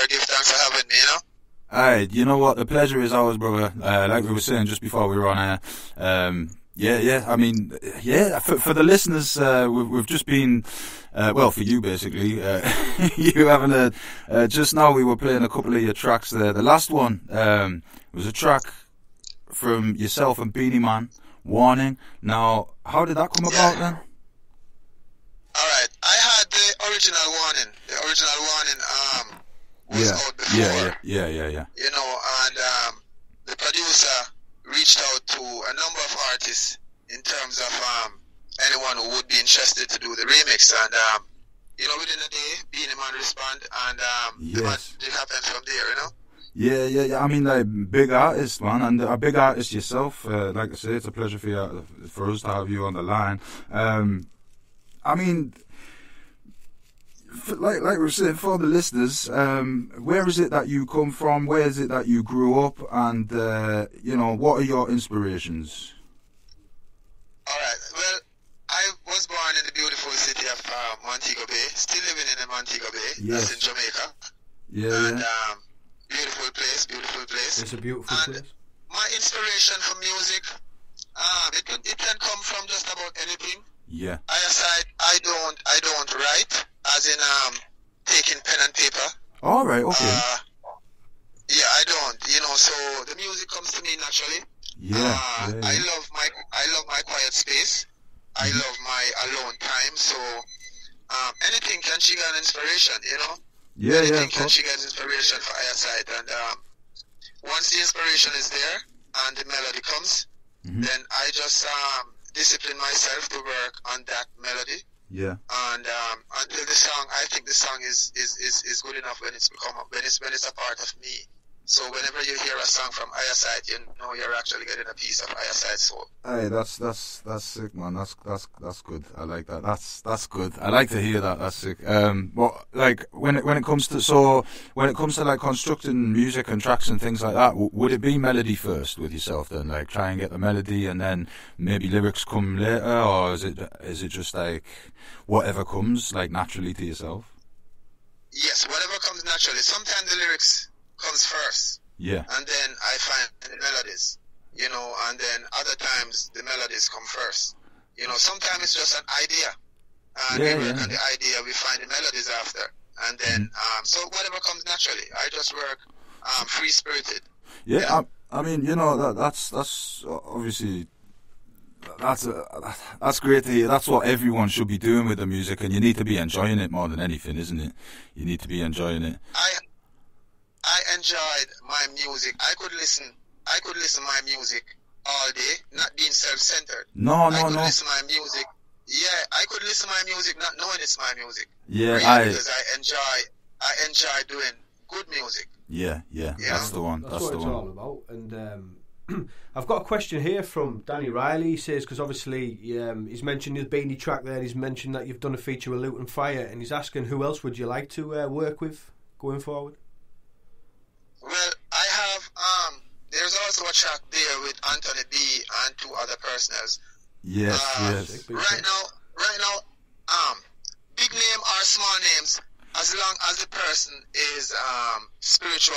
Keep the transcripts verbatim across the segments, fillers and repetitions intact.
sir. Give thanks for having me, you know? Alright, you know what? The pleasure is ours, brother. Uh, like we were saying just before we were on air. Um, yeah, yeah, I mean, yeah, for, for the listeners, uh, we've, we've just been, uh, well, for you basically, uh, you haven't heard, uh, just now we were playing a couple of your tracks there. The last one um, was a track from yourself and Beenie Man, Warning. Now, how did that come about then? Alright, I had the original Warning. The original Warning, um, was yeah. out before. Yeah, yeah, yeah, yeah. You know, and um, the producer reached out to a number of artists in terms of um, anyone who would be interested to do the remix. And, um, you know, within a day, Beenie Man respond, and um, yes. the magic happened from there, you know? Yeah, yeah, yeah. I mean, like, big artist, man, and a big artist yourself. Uh, like I say, it's a pleasure for, you, for us to have you on the line. Um, I mean... Like like we were saying, for the listeners, um, where is it that you come from? Where is it that you grew up? And, uh, you know, what are your inspirations? All right. Well, I was born in the beautiful city of uh, Montego Bay. Still living in the Montego Bay. Yes. That's in Jamaica. Yeah. And um, beautiful place, beautiful place. It's a beautiful and place. My inspiration for music, um, it, it can come from just about anything. Yeah. I aside, I don't, I don't write. As in, um, taking pen and paper. All right, okay. Uh, yeah, I don't, you know, so the music comes to me naturally. Yeah. Uh, yeah. I love my, I love my quiet space. I love my alone time. So, um, anything can trigger an inspiration, you know? Yeah, anything yeah. Anything can trigger inspiration for Iyah Syte. And, um, once the inspiration is there and the melody comes, mm-hmm. then I just, um, discipline myself to work on that melody. Yeah. And um, until the song, I think the song is, is, is, is good enough when it's become when it's when it's a part of me. So whenever you hear a song from Iyah Syte, you know you're actually getting a piece of Iyah Syte's soul. Hey, that's that's that's sick, man. That's that's that's good. I like that. That's that's good. I like to hear that. That's sick. Um, but like when it when it comes to so when it comes to like constructing music and tracks and things like that, w would it be melody first with yourself then? Like try and get the melody and then maybe lyrics come later, or is it is it just like whatever comes like naturally to yourself? Yes, whatever comes naturally. Sometimes the lyrics comes first, yeah, and then I find the melodies, you know, and then other times the melodies come first, you know. Sometimes it's just an idea, and yeah, we work yeah. on the idea, we find the melodies after, and then mm. um, so whatever comes naturally, I just work um, free spirited. Yeah, yeah. I, I mean, you know, that, that's that's obviously. That's a, that's great to hear. That's what everyone should be doing with the music, and you need to be enjoying it more than anything, isn't it? You need to be enjoying it. I I enjoyed my music. I could listen. I could listen to my music all day, not being self-centered. No, no, no. I could no. listen to my music. Yeah, I could listen to my music, not knowing it's my music. Yeah, really, I, because I enjoy. I enjoy doing good music. Yeah, yeah, yeah. That's the one. That's, that's what the it's one. all about. And um, I've got a question here from Danny Riley. He says, because obviously um, he's mentioned his Beenie track there, and he's mentioned that you've done a feature with Loot and Fire, and he's asking who else would you like to uh, work with going forward? Well, I have, um, there's also a track there with Anthony B and two other persons. Yes, uh, yes. Right now, right now, um, big name or small names, as long as the person is um, spiritual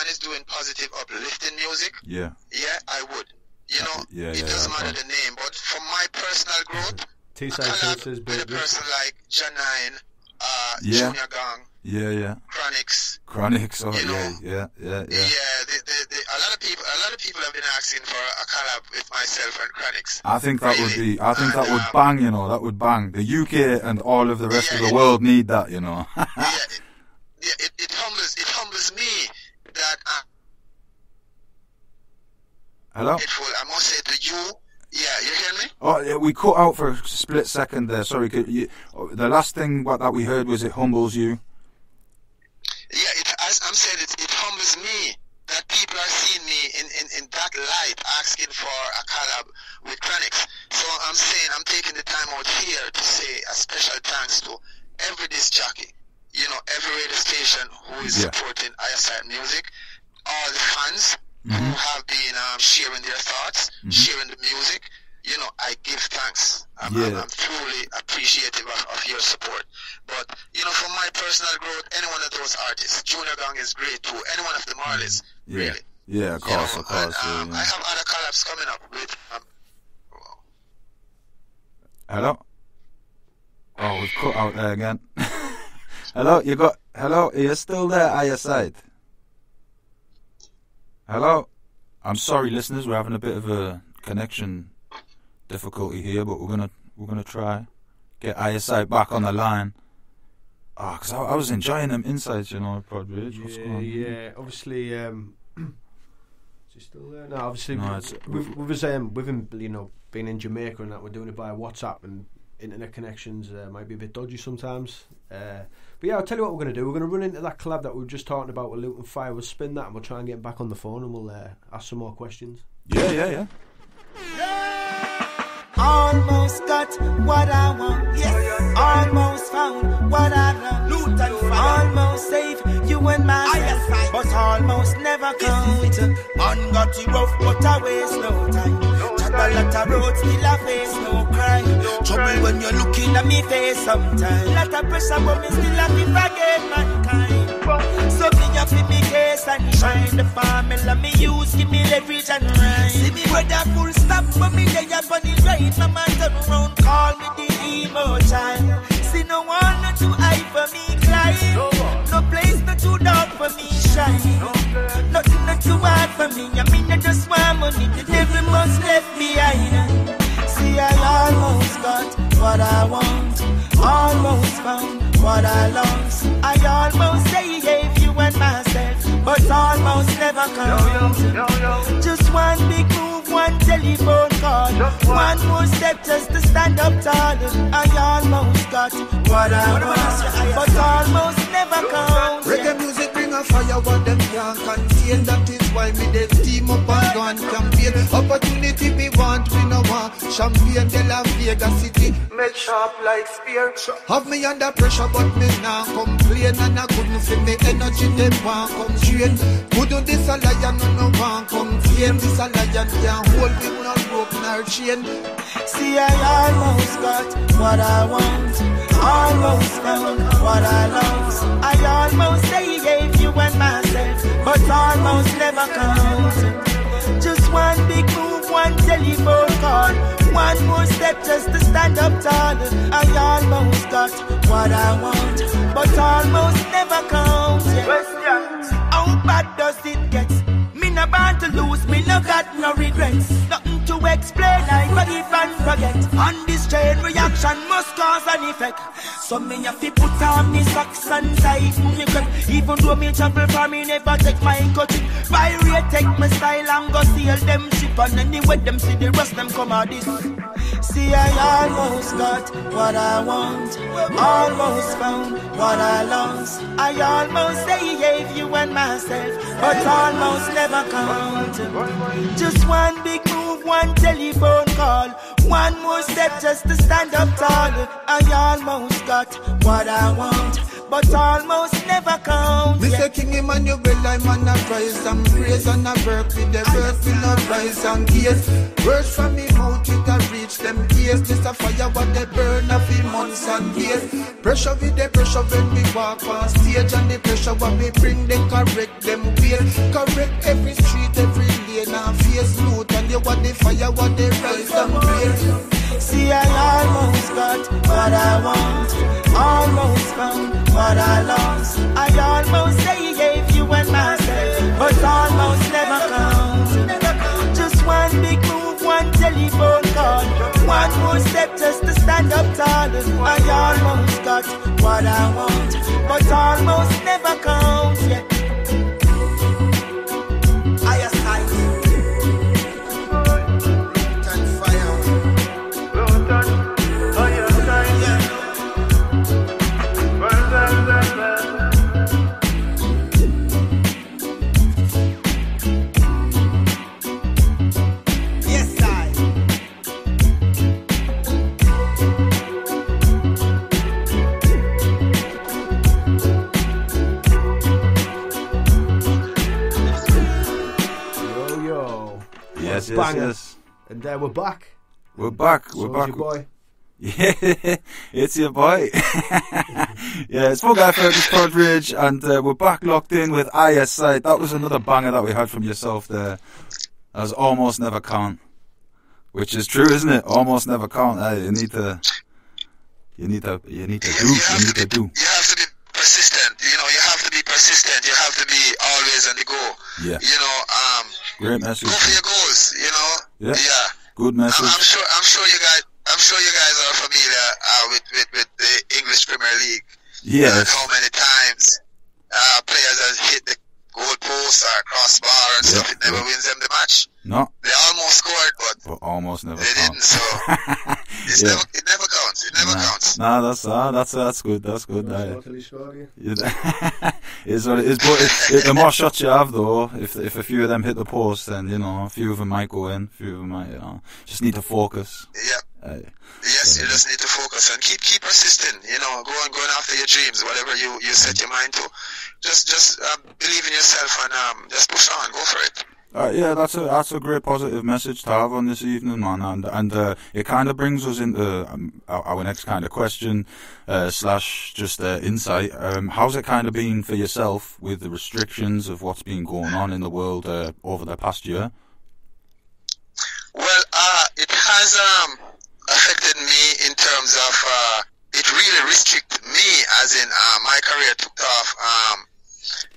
and is doing positive, uplifting music, yeah, yeah, I would. You know, yeah, it yeah, doesn't yeah, matter the name, but for my personal growth, I collab with big a person like Janine, uh, yeah. Junior Gong, yeah, yeah, Chronics, Chronics, oh, you know, yeah, yeah, yeah, yeah. They, they, they, a lot of people, a lot of people have been asking for a collab with myself and Chronics. I think that really. would be, I think and, that would um, bang, you know, that would bang. The U K and all of the rest yeah, of the it, world need that, you know. yeah, it, yeah it, it humbles, it humbles me that. I'm Hello. Grateful. I must say to you. Yeah, you hear me? Oh, yeah, we cut out for a split second there. Sorry, could you, the last thing what, that we heard was it humbles you. Yeah, it, as I'm saying, it, it humbles me that people are seeing me in, in, in that light, asking for a collab with Chronics. So I'm saying I'm taking the time out here to say a special thanks to every disc jockey, you know, every radio station who is yeah. supporting Iyah Syte music, all the fans mm-hmm. who have been um, sharing their thoughts, mm-hmm. sharing the music, you know, I give thanks. I'm, yeah. I'm, I'm truly appreciative of, of your support. But, you know, for my personal growth, any one of those artists, Junior Gong is great too. Any one of the Marleys, yeah. really. Yeah, of course, you know, of course. And, um, yeah, yeah. I have other collabs coming up with... Um, hello? Oh, we've cut out there again. Hello, you got... Hello, are you still there, Iyah Syte? Hello? I'm sorry, listeners, we're having a bit of a connection difficulty here, but we're gonna we're gonna try get Iyah Syte back on the line. Ah, oh, because I, I was enjoying them insights, you know, Prod Rage. What's yeah, going yeah. on? Obviously, um, is he still there? No, obviously, no, we've we've, we've, um, we've been, you know, being in Jamaica and that, we're doing it via WhatsApp, and internet connections uh, might be a bit dodgy sometimes. Uh, but yeah, I'll tell you what we're going to do. We're going to run into that collab that we were just talking about with Loot and Fire. We'll spin that and we'll try and get back on the phone and we'll uh, ask some more questions. Yeah, yeah, yeah. yeah. Almost got what I want. Yes. Almost found what I love. Loot and Fire. Almost saved you and my life. But almost never come. Ungodly rough, but I waste no time. A lot of roads, still I face no crime. No trouble crime. When you're looking at me face sometimes. A lot of pressure, but me still have to forget mankind. So me up in me case and shine. The formula me use, give me leverage and rhyme. See me brother full stop, but me day up on the right. My man turn around, call me the emo child. See no one, not too high for me climb. No, no place, not too dark for me shine. No. Nothing not too hard for me. I mean I just want money. The devil must left behind. See I almost got what I want. Almost found what I lost. I almost saved you and myself, but almost never come. Just one big move, one telephone call, one more step just to stand up tall. I almost got what I want, but almost never come. Reggae music bring a fire what them can't contain. That is why me they team up and go and campaign. Opportunity we want, we no want. Champagne de la Vega City, make sharp like spear. Have me under pressure but me now complain. And I couldn't feel me energy them want come drain. Couldn't this a lion no no one come claim. This a lion can't hold me no rope nor chain. See I almost got what I want. Almost found what I lost. I almost saved you and myself, but almost never come. Just one big move, one telephone call, one more step just to stand up tall. I almost got what I want, but almost never come. How bad does it get? Me no bound to lose, me no got no regrets. Nothing to explain, I forgive and forget. On this chain, reaction must cause an effect. So me have to put on me socks and tighten me grip. Even though me travel for me, never take my coaching. Pirate take my style and go seal them ship. And anyway, them see the rest, them come out this. See, I almost got what I want. Almost found what I lost. I almost saved you and myself, but almost never count. Just one big move, one telephone call, one more step just to stand up tall. I almost got what I want, but almost never come. Mister Yeah. King Emmanuel, I'm on a prize and praise and a work with the birth will not rise and gaze. Words from me mouth it a reach them ears. This a fire what they burn a few months and years. Pressure with the pressure when we walk on stage, and the pressure what we bring they correct them wheel. Correct every street, every lane and face loot, and they want the fire what they rise and blaze. See, I almost got what I want, almost found what I lost. I almost saved you and myself, but almost never count. Just one big move, one telephone call, one more step just to stand up tall. I almost got what I want, but almost never count. Yeah. Yes, yes, yes. And there uh, we're back. We're back. We're so back. Your boy. Yeah, it's your boy. Yeah, it's fungiFerg, Prod Rage, and uh, we're back locked in with Iyah Syte. That was another banger that we had from yourself there. That was Almost Never Count, which is true, isn't it? Almost never count. Uh, you need to, you need to, you need to do. You, you need to, to do. You have to be persistent. You know, you have to be persistent. You have to be always on the go. Yeah. You know, um. Great message. Go for your goals. You know. Yeah. Yeah. Good message. I'm, I'm sure. I'm sure you guys. I'm sure you guys are familiar uh, with, with with the English Premier League. Yeah. Uh, how many times uh, players have hit the goal post or crossbar and yeah. stuff? It never yeah. wins them the match. No. They almost scored, but, but almost never. They count. didn't. So it's yeah. never, it never counts. It never nah. counts. Nah, that's uh, that's that's good. That's good. That, yeah. It's what it is. But it, it, the more shots you have, though, if if a few of them hit the post, then you know a few of them might go in. A few of them might, you know, just need to focus. Yeah. Uh, yes, so. You just need to focus and keep keep persisting. You know, go on, going after your dreams, whatever you, you set your mind to. Just just uh, believe in yourself and um, just push on, go for it. Uh, yeah, that's a that's a great positive message to have on this evening, man, and and uh, it kind of brings us into um, our, our next kind of question uh, slash just uh, insight. Um, how's it kind of been for yourself with the restrictions of what's been going on in the world uh, over the past year? Well, uh, it has um. affected me in terms of uh, it really restricted me, as in uh, my career took off um,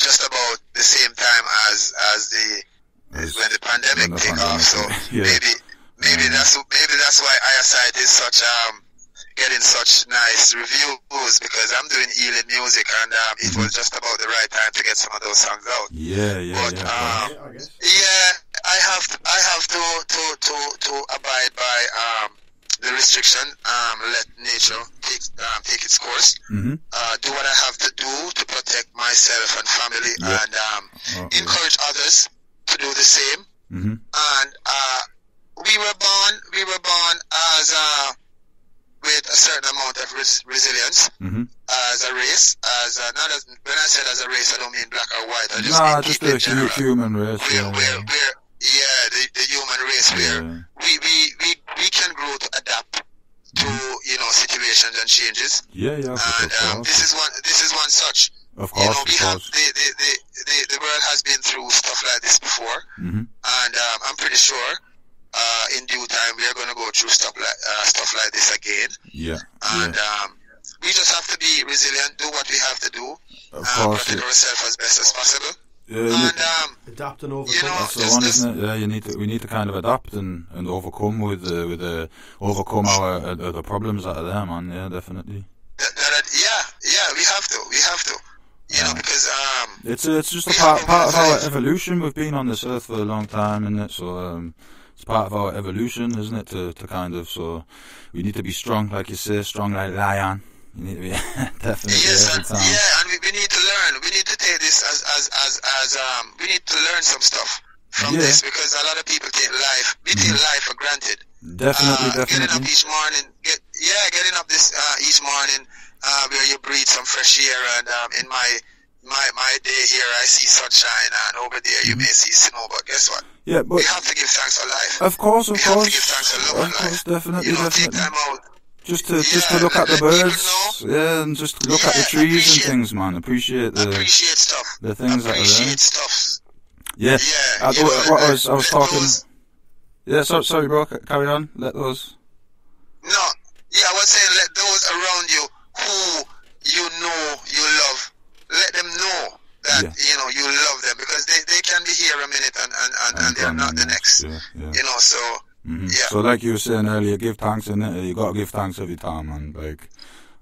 just about the same time as as the as when the pandemic took off. So yeah. maybe maybe yeah. that's maybe that's why Iyah Syte is such um getting such nice reviews, because I'm doing healing music and um, it was just about the right time to get some of those songs out. Yeah, yeah, but, yeah. Um, yeah, I guess. yeah, I have to, I have to to to to abide by um. the restriction, um, let nature take, um, take its course, mm-hmm. uh, do what I have to do to protect myself and family, yeah. and um, oh, encourage yeah. others to do the same. Mm-hmm. And uh, we were born, we were born as uh, with a certain amount of res resilience, mm-hmm. as a race, as a, not as, when I said as a race, I don't mean black or white. I just, nah, just a general. human race. We're, yeah. we're, we're, yeah, the, the human race, where yeah. we, we, we, we can grow to adapt to, you know, situations and changes. Yeah, yeah. And um, this is one, this is one such. Of course. You know, we have, the, the, the, the, the world has been through stuff like this before. Mm-hmm. And um, I'm pretty sure uh, in due time we are going to go through stuff like, uh, stuff like this again. Yeah. And yeah. Um, we just have to be resilient, do what we have to do, of uh, course, protect yeah. ourselves as best as possible. Yeah, and, um, adapt and overcome. You know, That's the one, isn't it? Yeah, you need to, we need to kind of adapt and, and overcome with the, with the, overcome our uh, the problems that are there, man. Yeah, definitely. That, that, yeah, yeah, we have to, we have to. You yeah. know, because um, it's a, it's just a part part of our evolution. We've been on this earth for a long time, isn't it? So um, it's part of our evolution, isn't it? To to kind of so we need to be strong, like you say, strong like lion. You need to be definitely yes, every time. Yeah, and we, we need to learn. We need to take this as as as as um. We need to learn some stuff from yeah. this, because a lot of people take life. We take mm-hmm. life for granted. Definitely, uh, definitely. Getting up each morning. Get yeah, getting up this uh, each morning, uh, where you breathe some fresh air. And um, in my my my day here, I see sunshine, and over there mm-hmm. you may see snow. But guess what? Yeah, but we have to give thanks for life. Of course, of we course. We have to give thanks for love. Of course, life. definitely, you know, definitely. Take time out. Just to yeah, just to look at the birds, yeah, and just look yeah, at the trees and things, man. Appreciate the appreciate stuff. the things appreciate that are there. Yeah, yeah. I, know, what I was I was talking. Those... Yeah, so, sorry, bro. Carry on. Let those. No, yeah, I was saying let those around you who you know you love, let them know that yeah. you know you love them, because they, they can be here a minute and and and, and, and they're not the next. Yeah, yeah. You know, so. Mm-hmm. yeah. So like you were saying earlier, give thanks, and you gotta give thanks every time, man. Like,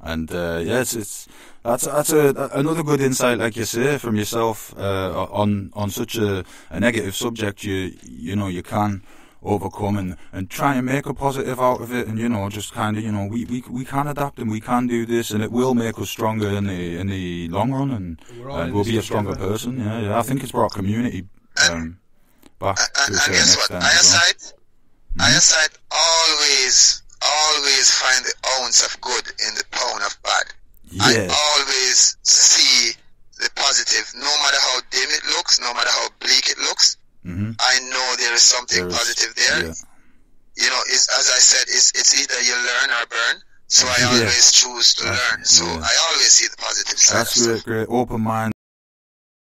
and uh, yes, it's that's that's a, a, another good insight, like you say, from yourself uh, on on such a, a negative subject. You you know you can overcome and and try and make a positive out of it, and you know just kind of you know we we we can adapt and we can do this, and it will make us stronger in the in the long run, and uh, we'll be a stronger person. Yeah, yeah. I think it's brought community um, back to the next time. Iyah Syte always, always find the ounce of good in the pound of bad. Yeah. I always see the positive, no matter how dim it looks, no matter how bleak it looks. Mm-hmm. I know there is something there is, positive there. Yeah. you know, it's, as I said, it's, it's either you learn or burn. So I yeah. always choose to That's, learn. So yeah. I always see the positive side. That's really great. Open mind.